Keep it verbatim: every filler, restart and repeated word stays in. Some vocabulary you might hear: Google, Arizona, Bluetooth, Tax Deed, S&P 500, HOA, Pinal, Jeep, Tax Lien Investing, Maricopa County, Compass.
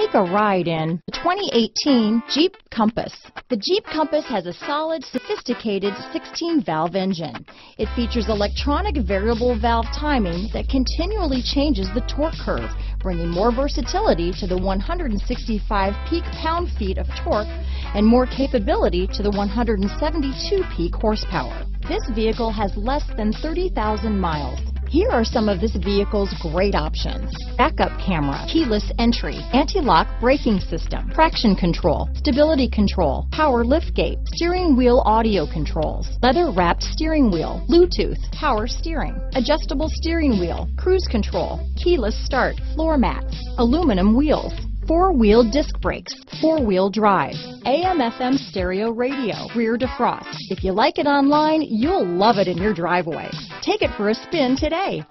Take a ride in the twenty eighteen Jeep Compass. The Jeep Compass has a solid, sophisticated sixteen valve engine. It features electronic variable valve timing that continually changes the torque curve, bringing more versatility to the one hundred sixty-five peak pound-feet of torque and more capability to the one hundred seventy-two peak horsepower. This vehicle has less than thirty thousand miles. Here are some of this vehicle's great options: backup camera, keyless entry, anti-lock braking system, traction control, stability control, power liftgate, steering wheel audio controls, leather-wrapped steering wheel, Bluetooth, power steering, adjustable steering wheel, cruise control, keyless start, floor mats, aluminum wheels, four-wheel disc brakes, four-wheel drive, A M F M stereo radio, rear defrost. If you like it online, you'll love it in your driveway. Take it for a spin today.